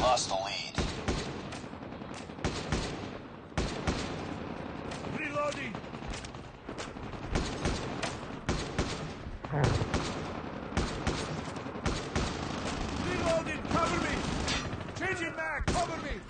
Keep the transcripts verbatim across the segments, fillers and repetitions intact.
Lost the lead. Reloading. Reloading, cover me. Changing back, cover me.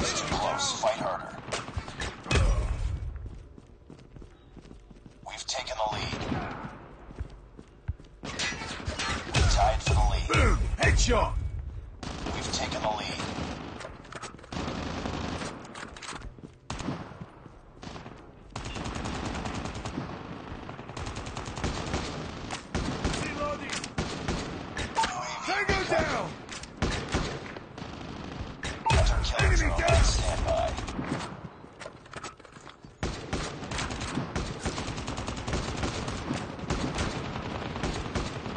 It's close, fight harder. We've taken the lead. Tied for the lead. Boom! Headshot! We've taken the lead. Reloading! Tango down! Hunter killer drone on standby.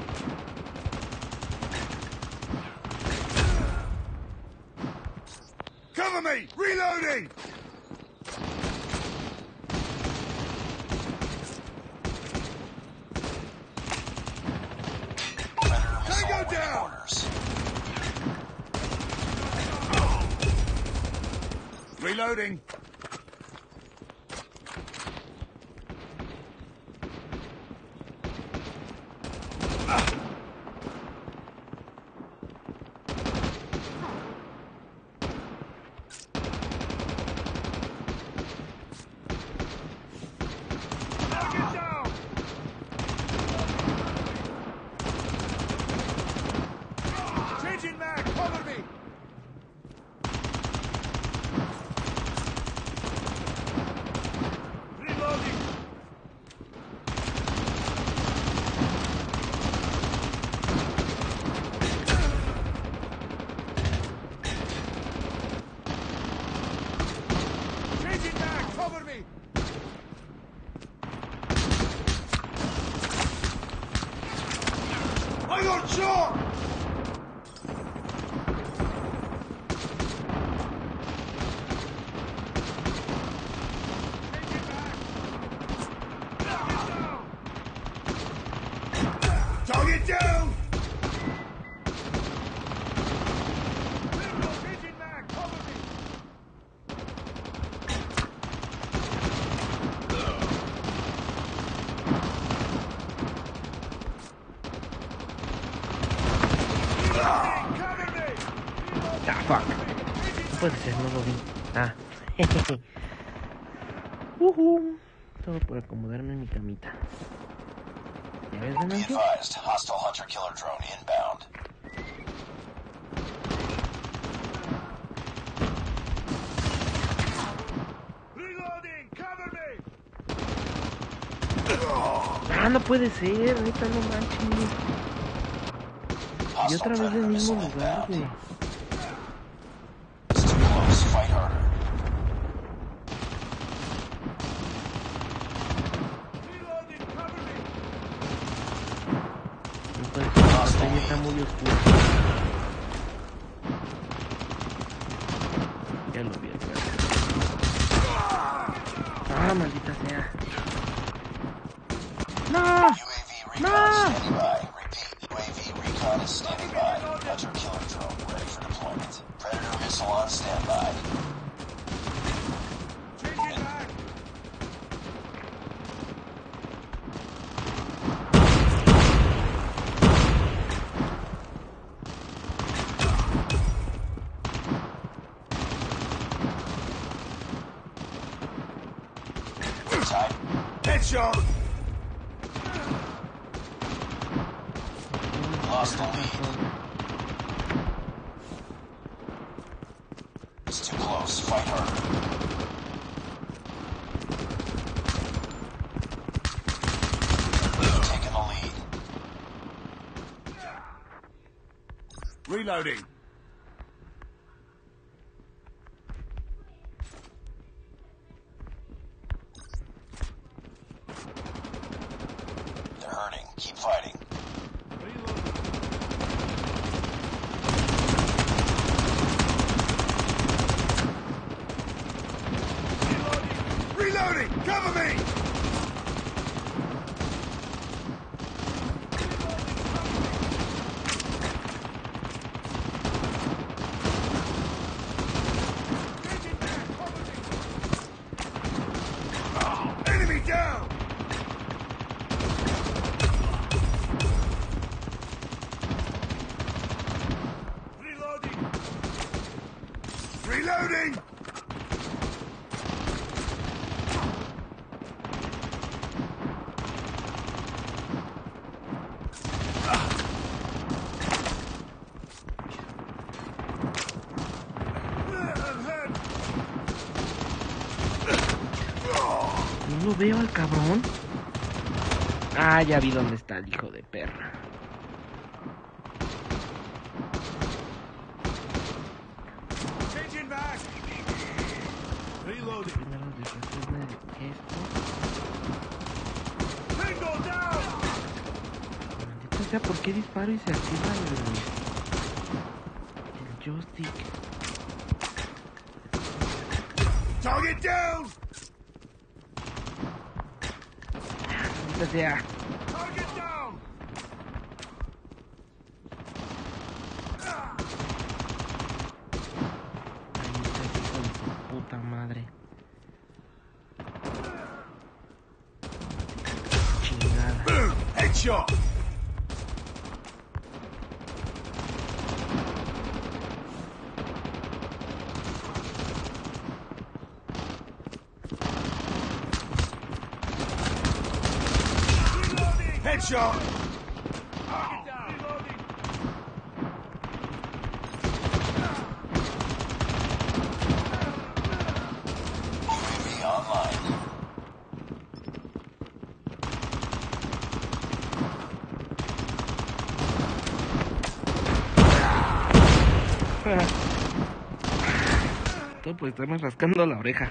Cover me! Reloading! Tango down! Orders. Reloading! I got shot! Take it back! Target down! Ah, fuck. Puede ser, no lo vi. Ah, jejeje. Uhu. Todo por acomodarme en mi camita. ¿Ya ves, Venancio? Hostile hunter killer drone inbound. Reloading, cover me. Ah, no puede ser, ahorita no manches. Y otra vez del mismo lugar, güey. Fight harder. Reloading, cover me. Entonces, la calle está muy oscura. Ya lo vi acá. Ah, maldita sea. No. No. U A V recon is standing by. Hunter killer drone ready for deployment. Predator missile on standby. Change it back. Time. Headshot. Lost the lead. It's too close. Fight harder. Reloading. They're hurting. Keep fighting. Reloading. Reloading. Reloading. Cover me. Reloading! No lo veo al cabrón. Ah, ya vi dónde está el hijo de perra. O sea, ¿por qué disparo y se activa el, el joystick? Target down. O sea. Target down. Ay, está aquí con su puta madre. Chingada. Boom. Headshot. Headshot! Target down! U A V online. Todo por estarme rascando la oreja.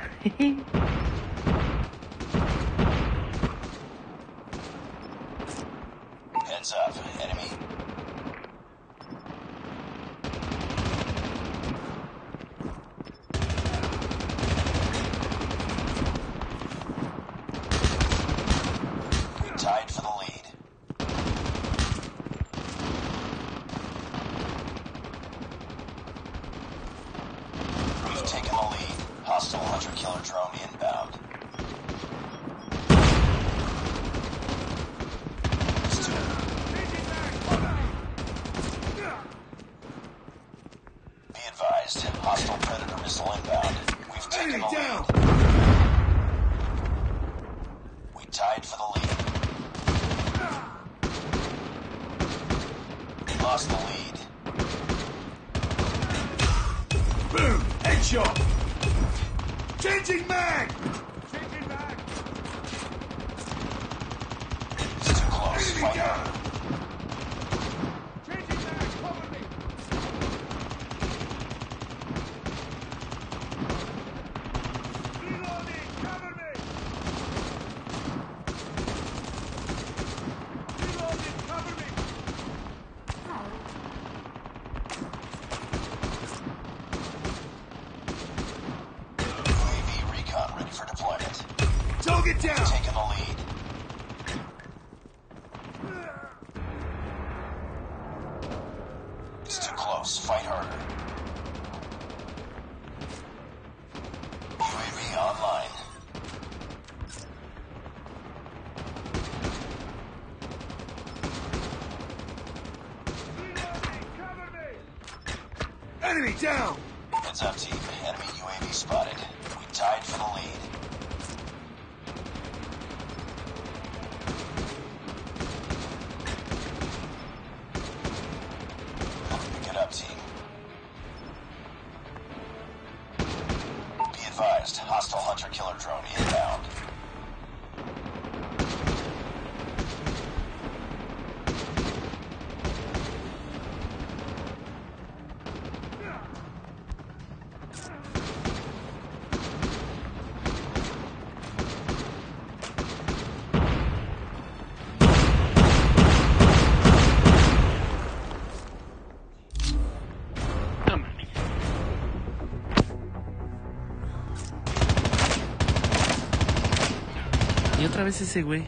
Hands up, enemy. Tied for the lead. We've taken the lead. Hostile hunter killer drone inbound. Hostile predator missile inbound. We've taken the lead. We tied for the lead. We lost the lead. Boom! Headshot! Changing mag! Changing mag! It's too close. Fight hard. Target down! Taking the lead. It's too close. Fight harder. U A V online. Cover me! Enemy down! Heads up, team. Enemy U A V spotted. We tied for the lead. Hostile hunter killer drone inbound. Y otra vez ese güey.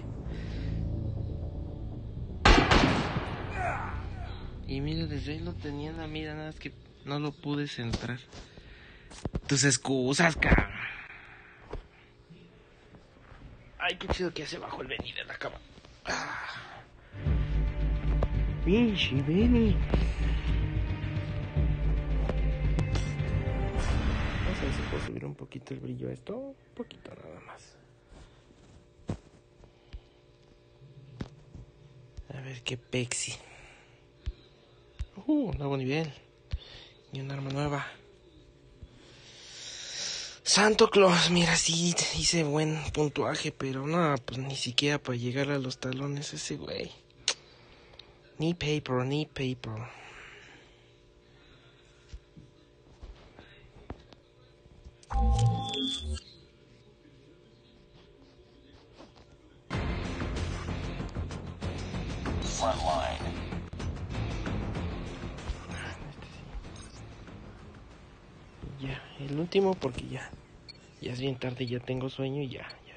Y mira, desde ahí lo tenía en la mira, nada más que no lo pude centrar. Tus excusas, cabrón. Ay, qué chido que hace bajo el Benny de la cama. Ah. Pinche Benny. Vamos a ver si puedo subir un poquito el brillo a esto. Un poquito nada más. A ver qué pexi. Uh, nuevo nivel. Y un arma nueva. Santo Claus, mira, sí hice buen puntuaje, pero no, pues ni siquiera para llegar a los talones ese güey. Ni paper, ni paper. Frontline. Ya, el último porque ya, ya es bien tarde, ya tengo sueño y ya, ya,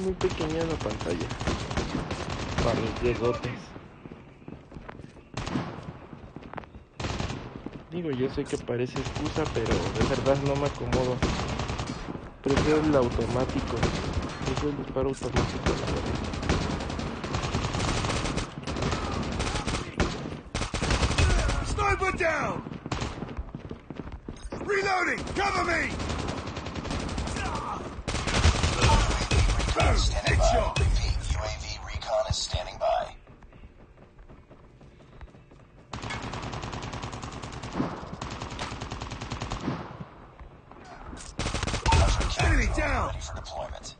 muy pequeña la pantalla para los diegotes. Digo, yo sé que parece excusa, pero de verdad no me acomodo. Prefiero el automático. Eso es el disparo automático, la verdad. Sniper down. Reloading. Cover me. Standing by. Repeat, U A V recon is standing by. Enemy down. Ready for deployment.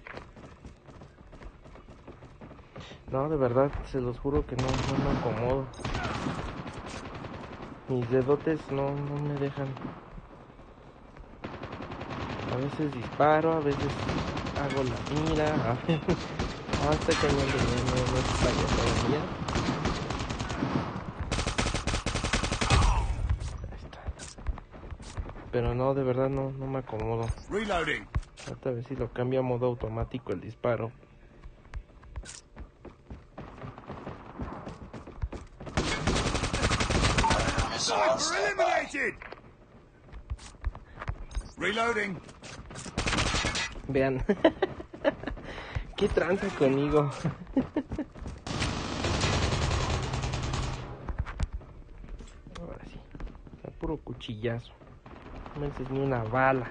No, de verdad, se los juro que no, no me acomodo. Mis dedotes no, no me dejan. A veces disparo, a veces... hago la mira, a ver, hasta que no me falla todavía. Ahí está. Pero no, de verdad no, no me acomodo. Reloading. Hasta a ver si lo cambio a modo automático el disparo. Reloading. Vean, qué tranza conmigo. Ahora sí, está puro cuchillazo. No me haces ni una bala.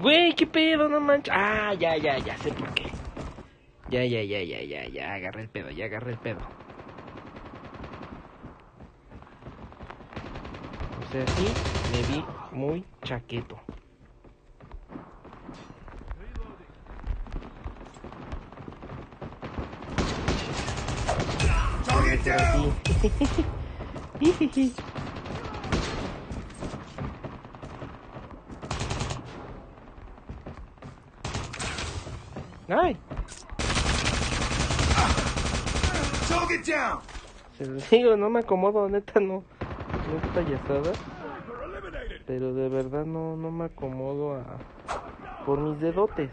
Güey, qué pedo, no manches. Ah, ya, ya, ya sé por qué. Ya, ya, ya, ya, ya, ya, agarré el pedo, ya agarré el pedo. O sea, sí, me vi muy chaqueto. Sí. ¡Ay! Se lo digo, no me acomodo, neta, no. No es payasada, pero de verdad no, no me acomodo a, por mis dedotes.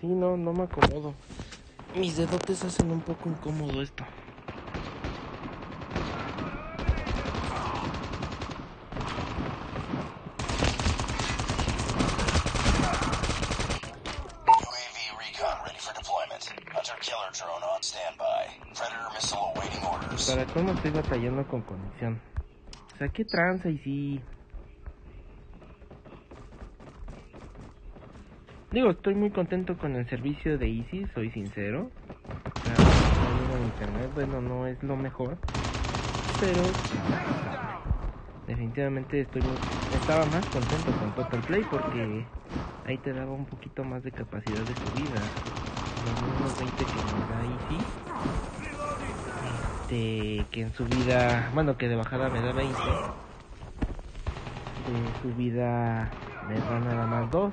Sí, no, no me acomodo. Mis dedotes hacen un poco incómodo esto. Para cómo estoy batallando con conexión. O sea, qué tranza y sí. Digo, estoy muy contento con el servicio de Easy, soy sincero. Claro, internet, bueno, no es lo mejor, pero definitivamente estoy muy... estaba más contento con Total Play porque ahí te daba un poquito más de capacidad de subida, los mismos veinte que me da Easy. De que en subida, bueno, que de bajada me da veinte, de subida me da nada más dos,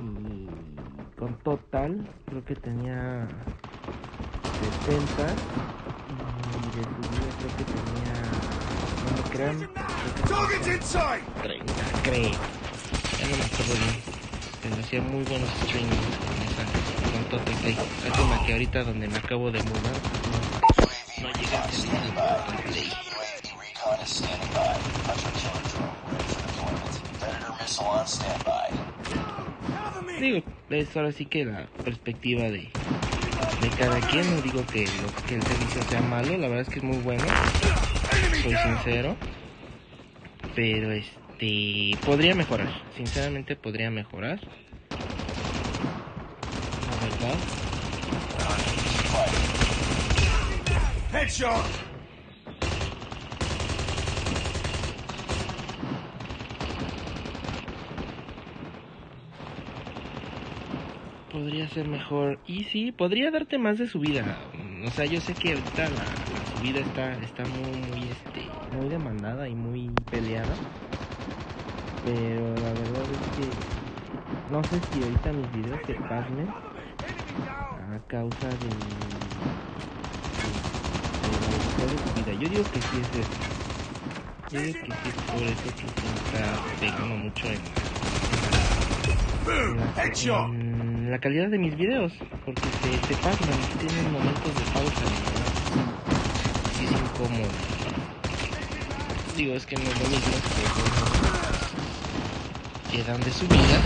y con Total creo que tenía setenta, y de subida creo que tenía, no me crean, treinta, creo, ya no me acuerdo bien, pero hacía muy buenos streams en esa, con Total Play. Lástima que ahorita donde me acabo de mudar no llega a servir el Total Play. Digo, es ahora sí que la perspectiva de, de cada quien. No digo que, lo, que el servicio sea malo, la verdad es que es muy bueno, soy sincero, pero este podría mejorar, sinceramente podría mejorar, la verdad. Headshot. Podría ser mejor. Y sí, podría darte más de subida. O sea, yo sé que ahorita la, la subida está, está muy, muy, este, muy demandada y muy peleada, pero la verdad es que no sé si ahorita mis videos se pasmen a causa de... yo digo que sí es eso. Yo digo que sí es por eso que se está pegando mucho en, en, en la calidad de mis videos, porque se, se pasan, tienen momentos de pausa, ¿no? Y es incómodo. Digo, es que no es lo mismo que dan de subida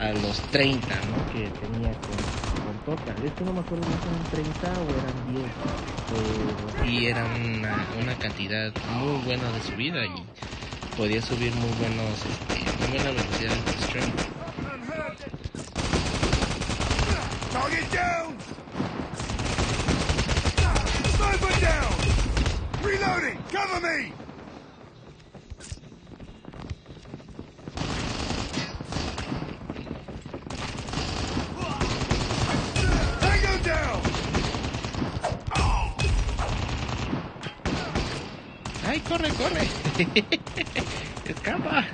a los treinta, ¿no? Que tenía con, con Total. Esto no me acuerdo si eran treinta o eran diez. Y era una, una cantidad muy buena de subida y podía subir muy buenos, este, muy buena velocidad de stream. ¡Ay, corre, corre! ¡Escapa!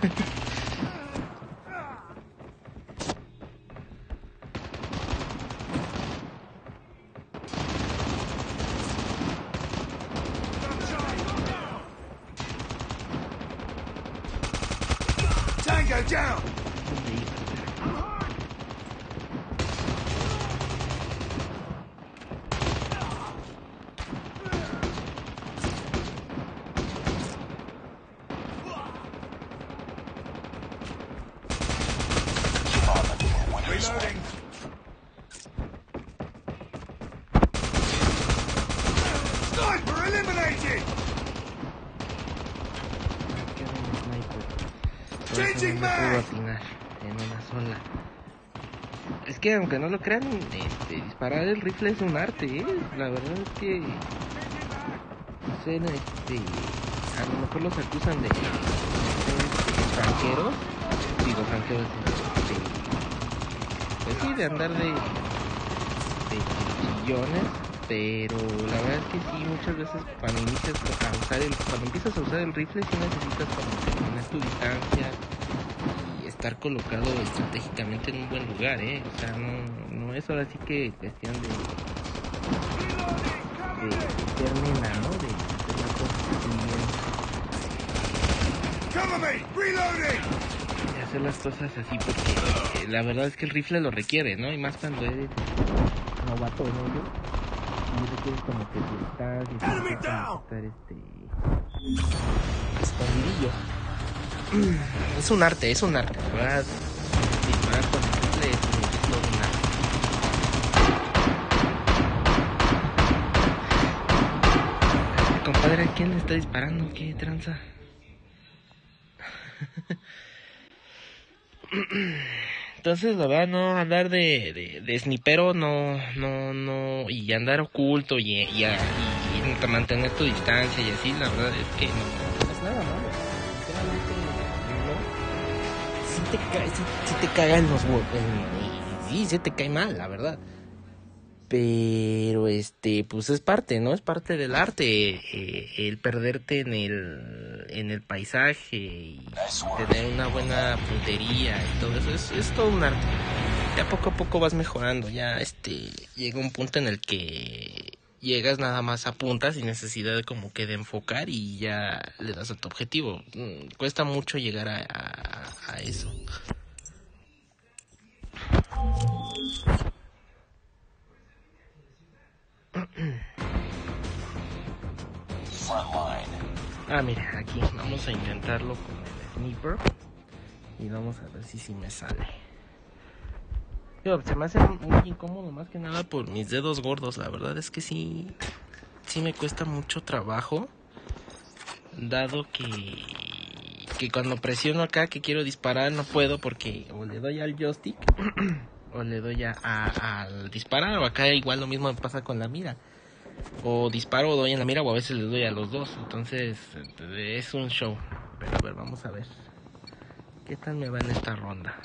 Tango down. No puedo opinar en una sola. Es que aunque no lo crean, este, disparar el rifle es un arte, ¿eh? La verdad es que no sé, este, a lo mejor los acusan de franqueros. Digo, franqueros de, pues sí, de andar de, de chillones. Pero la verdad es que sí, muchas veces cuando inicias a usar el, cuando empiezas a usar el rifle sí necesitas como terminar tu distancia y estar colocado estratégicamente en un buen lugar, eh. O sea, no, no es ahora sí que cuestión de de ser nena, ¿no? De hacer la cosa de hacer las cosas así porque eh, la verdad es que el rifle lo requiere, ¿no? Y más cuando eres novato, ¿no? Yo te quiero como que tú estás, y te como estar este... escondidillo. Es un arte, es un arte, la verdad. Disparar con el triple es todo un arte. Compadre, ¿a quién le está disparando? ¿Qué tranza? Entonces, la verdad, no andar de, de, de snipero, no, no, no, y andar oculto y, y, a, y, y mantener tu distancia y así, la verdad es que no es nada malo. Si te cae, si, si te cagan los huevos, sí, se te cae mal, la verdad. Pero, este, pues es parte, ¿no? Es parte del arte, eh, el perderte en el, en el paisaje y tener una buena puntería y todo eso. Es, es todo un arte. Ya poco a poco vas mejorando. Ya, este, llega un punto en el que llegas nada más a punta sin necesidad como que de enfocar y ya le das a tu objetivo. Cuesta mucho llegar a, a, a eso. Ah, mira, aquí vamos a intentarlo con el sniper y vamos a ver si si me sale. Yo, se me hace muy incómodo, más que nada por mis dedos gordos. La verdad es que sí, sí me cuesta mucho trabajo, dado que que cuando presiono acá que quiero disparar no puedo porque o le doy al joystick o le doy a, a, al disparar, o acá igual lo mismo me pasa con la mira, o disparo o doy en la mira, o a veces le doy a los dos. Entonces es un show, pero a ver, vamos a ver qué tal me va en esta ronda.